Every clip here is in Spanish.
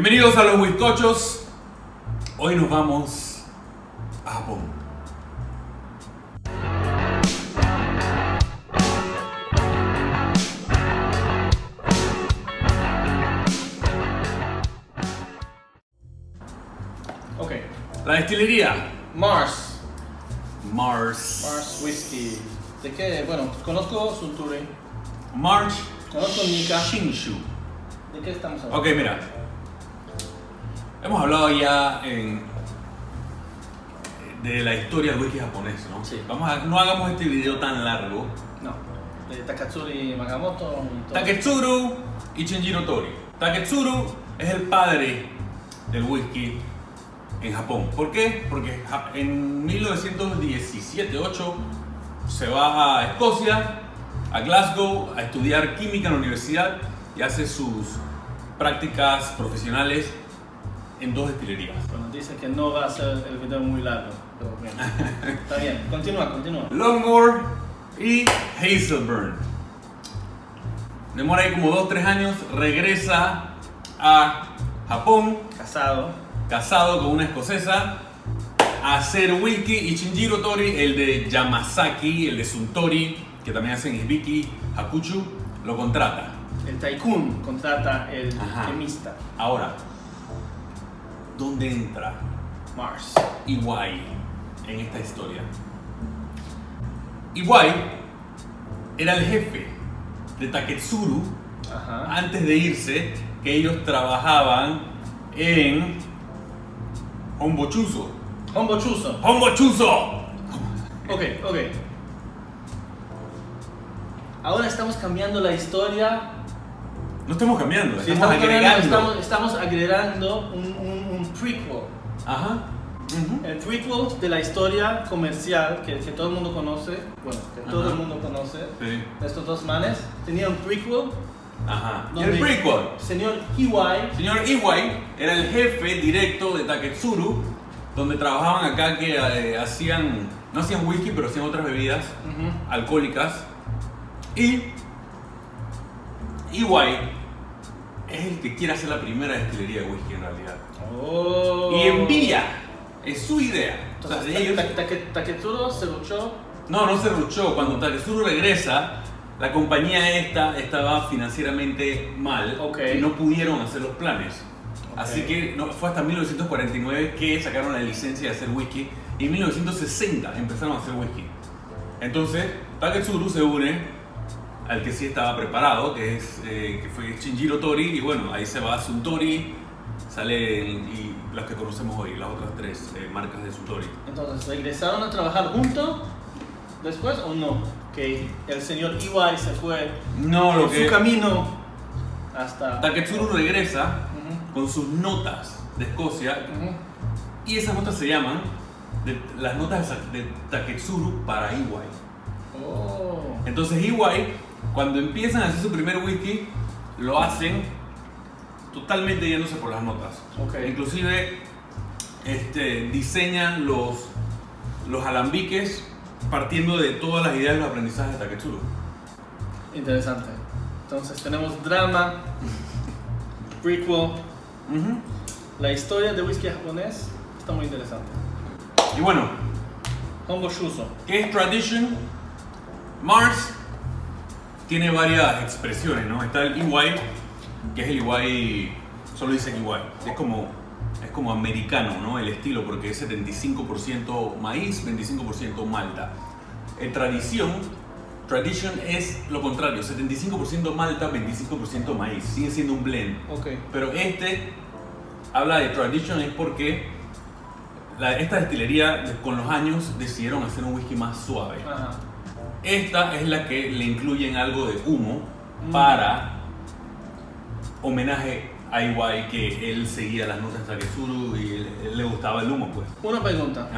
Bienvenidos a los bizcochos. Hoy nos vamos a Japón. Ok, la destilería Mars. Mars Whiskey. ¿De qué? Bueno, conozco Suntory. Mars. Conozco Nikka. Shinshu. ¿De qué estamos hablando? Ok, mira. Hemos hablado ya de la historia del whisky japonés, ¿no? Sí. No hagamos este video tan largo. No. De Taketsuru y Magamoto y todo. Taketsuru y Shinjiro Torii. Taketsuru es el padre del whisky en Japón. ¿Por qué? Porque en 1917-18 se va a Escocia, a Glasgow, a estudiar química en la universidad y hace sus prácticas profesionales en dos destilerías. Bueno, dice que no va a ser el video muy largo, pero bien. Está bien, continúa. Longmore y Hazelburn. Demora ahí como 2-3 años, regresa a Japón. Casado con una escocesa, a hacer whisky. Y Shinjiro Torii, el de Yamazaki, el de Suntory, que también hacen Hibiki, Hakushu, lo contrata. El Tycoon contrata el chemista. Ahora, ¿dónde entra Mars? Iwai en esta historia. Iwai era el jefe de Taketsuru. Ajá. Antes de irse, que ellos trabajaban en Hombo Shuzo. Ok. Ahora estamos cambiando la historia. No estamos cambiando, sí, estamos agregando un prequel. Ajá. El prequel de la historia comercial que todo el mundo conoce. Bueno, que todo el mundo conoce. Sí. Estos dos manes tenían un prequel. Ajá. El prequel. Señor Iwai era el jefe directo de Taketsuru, donde trabajaban acá, que no hacían whisky, pero hacían otras bebidas alcohólicas. Y Iwai es el que quiere hacer la primera destilería de whisky en realidad. Oh. Y envía, es su idea. Entonces, Taketsuru se luchó. No se luchó. Cuando Taketsuru regresa, la compañía esta estaba financieramente mal, y no pudieron hacer los planes. Así que fue hasta 1949 que sacaron la licencia de hacer whisky, y en 1960 empezaron a hacer whisky. Entonces Taketsuru se une al que sí estaba preparado, que fue Shinjiro Torii, y bueno, ahí se va Suntory, sale y las que conocemos hoy, las otras tres marcas de Suntory. Entonces, ¿regresaron a trabajar juntos después o no? Que el señor Iwai se fue su camino hasta... Taketsuru regresa con sus notas de Escocia, y esas notas se llaman las notas de Taketsuru para Iwai. Oh. Entonces Iwai, cuando empiezan a hacer su primer whisky, lo hacen totalmente yéndose por las notas. Inclusive diseñan los alambiques partiendo de todas las ideas de los aprendizajes de Taketsuru. Interesante. Entonces tenemos drama, prequel, la historia de whisky japonés. Está muy interesante. Y bueno, Hombo Shuzo. ¿Qué es Tradition? Mars tiene varias expresiones, ¿no? Está el Iwai, que es el Iwai, solo dicen Iwai, es como americano, ¿no? El estilo, porque es 75% maíz, 25% malta. El Tradition es lo contrario, 75% malta, 25% maíz, sigue siendo un blend. Pero habla de Tradition es porque esta destilería con los años decidieron hacer un whisky más suave. Esta es la que le incluyen algo de humo para homenaje a Iwai, que él seguía las notas de Taketsuru y él le gustaba el humo, pues. Una pregunta.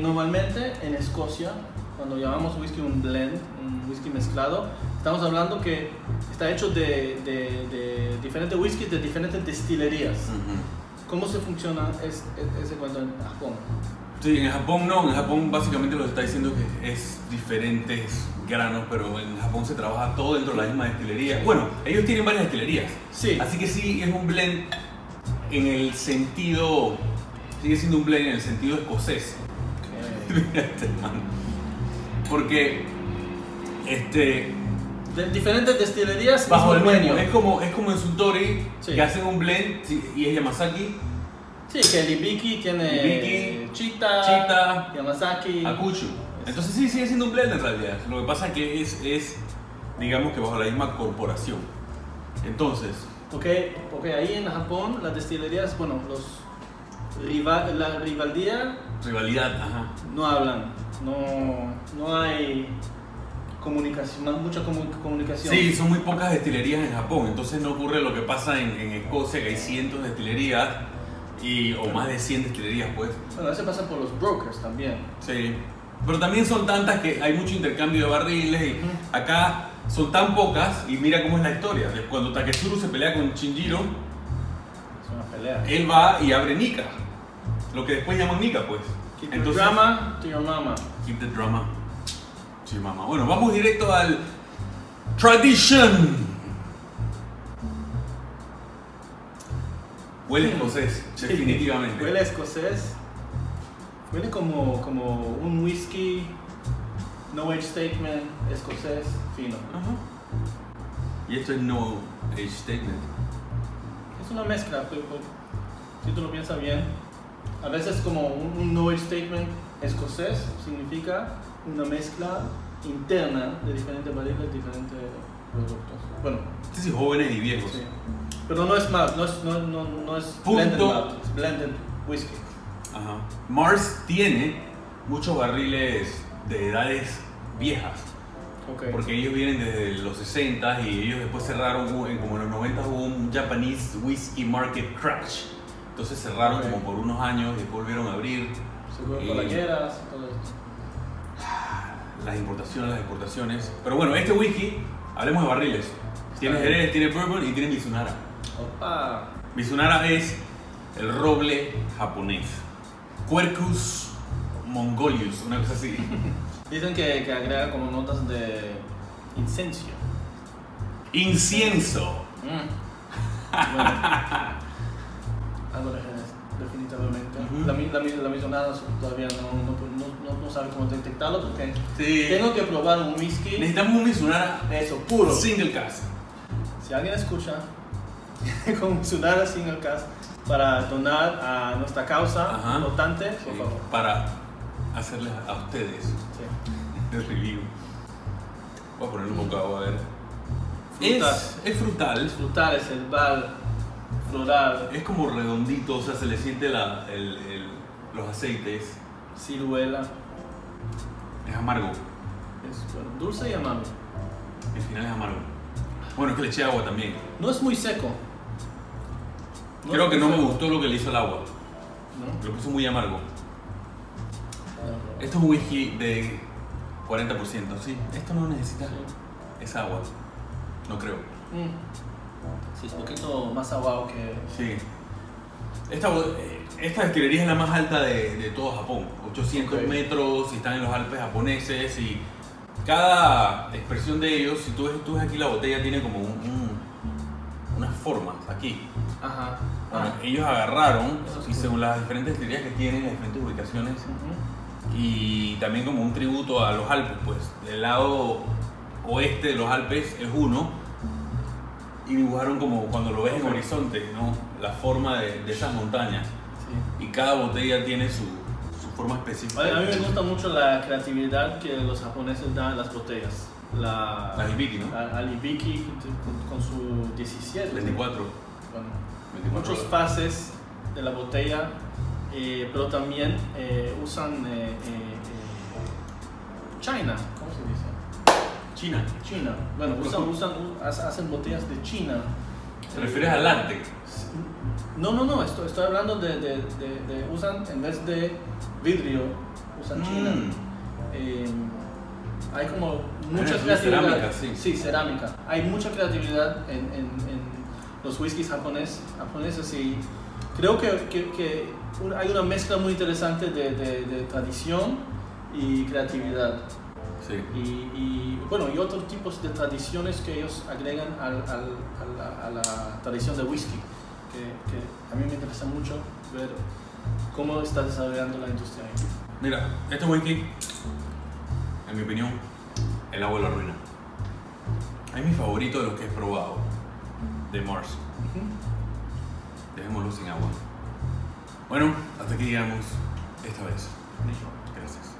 Normalmente en Escocia, cuando llamamos whisky un blend, un whisky mezclado, estamos hablando que está hecho de diferentes whiskies de diferentes destilerías. ¿Cómo se funciona ese cuento en Japón? Sí, en Japón no, en Japón básicamente lo que está diciendo que es diferentes granos, pero en Japón se trabaja todo dentro de la misma destilería. Bueno, ellos tienen varias destilerías, así que sí, es un blend en el sentido, sigue siendo un blade en el sentido escocés. Okay. Porque de diferentes destilerías bajo el menú. Es como en Suntory, sí, que hacen un blend y es Yamazaki. Sí, que el Hibiki tiene Chita, Yamazaki, Hakushu. Entonces sí, sigue siendo un blend en realidad. Lo que pasa es que es digamos que bajo la misma corporación. Entonces ok, ahí en Japón las destilerías, bueno, la rivalidad, ajá, no hablan, no hay comunicación, mucha comunicación. Sí, son muy pocas destilerías en Japón, entonces no ocurre lo que pasa en Escocia, que hay cientos de destilerías o más de 100 destilerías, pues. Bueno, eso pasa por los brokers también. Sí, pero también son tantas que hay mucho intercambio de barriles y acá son tan pocas, y mira cómo es la historia. Cuando Taketsuru se pelea con Shinjiro, es una pelea. Él va y abre Nikka, lo que después llaman Nikka, pues. Keep the drama to your mama. Keep the drama. Sí, mamá. Bueno, vamos directo al TRADITION. Huele escocés, sí, definitivamente. Huele escocés. Huele como un whisky, no age statement, escocés, fino. Uh-huh. Y esto es no age statement. Es una mezcla, pero si tú lo piensas bien. A veces como un no age statement escocés significa una mezcla interna de diferentes variedades, diferentes productos. Bueno, sí, jóvenes y viejos. Sí. Pero no es malt, no es blended malt, es blended whisky. Ajá. Mars tiene muchos barriles de edades viejas. Okay. Porque ellos vienen desde los 60 y ellos después cerraron, como en los 90 hubo un Japanese whisky market crash. Entonces cerraron, okay, como por unos años y después volvieron a abrir. Seguro por las guerras y todo esto. Las importaciones, las exportaciones. Pero bueno, este whisky, hablemos de barriles. Tiene Jerez, tiene Bourbon y tiene Mizunara. Opa. Mizunara es el roble japonés. Quercus mongolius, una cosa así. Dicen que agrega como notas de incienso. ¡Incienso! Bueno, algo de Jerez, definitivamente. La Mizunara todavía no sabe cómo detectarlo porque sí, tengo que probar un whisky. Necesitamos un Mizunara puro, single cast. Si alguien escucha con Mizunara single cast para donar a nuestra causa importante, por favor, para hacerles a ustedes el review. Voy a poner un bocado, a ver. Es frutal. Es frutal, es herbal, floral. Es como redondito, o sea, se le siente los aceites. Ciruela. Es amargo. Es bueno, dulce y amargo. El final es amargo. Bueno, es que le eché agua también. No es muy seco. Creo que no me gustó lo que le hizo el agua. ¿No? Lo puso muy amargo. Esto es un whisky de 40%, sí. Esto no necesita es agua. No creo. Sí, es un poquito más aguado que... Sí. Esta destilería es la más alta de todo Japón. 800 metros, y están en los Alpes japoneses, y cada expresión de ellos, si tú ves aquí la botella, tiene como unas formas aquí. Ajá. Bueno, ellos agarraron, y según las diferentes destilerías que tienen, las diferentes ubicaciones, y también como un tributo a los Alpes, pues. Del lado oeste de los Alpes es uno, y dibujaron como cuando lo ves en horizonte, ¿no? La forma de esas montañas. Y cada botella tiene su forma específica. A mí me gusta mucho la creatividad que los japoneses dan a las botellas. La Hibiki, ¿no? La Hibiki con su 17. 24. Bueno, 24 muchos fases de la botella, pero también usan China. ¿Cómo se dice? China. Bueno, hacen botellas de China. ¿Te refieres al arte? No, estoy hablando de usan, en vez de vidrio, usan China. Hay como mucha creatividad. Cerámica, sí, cerámica. Hay mucha creatividad en los whiskies japoneses, y creo que hay una mezcla muy interesante de tradición y creatividad. Sí. Y bueno, y otros tipos de tradiciones que ellos agregan a la tradición de whisky. que a mí me interesa mucho ver cómo está desarrollando la industria ahí. Mira, este wiki, en mi opinión, el agua de la ruina. Es mi favorito de los que he probado, de Mars. Dejémoslo sin agua. Bueno, hasta aquí llegamos esta vez. Gracias.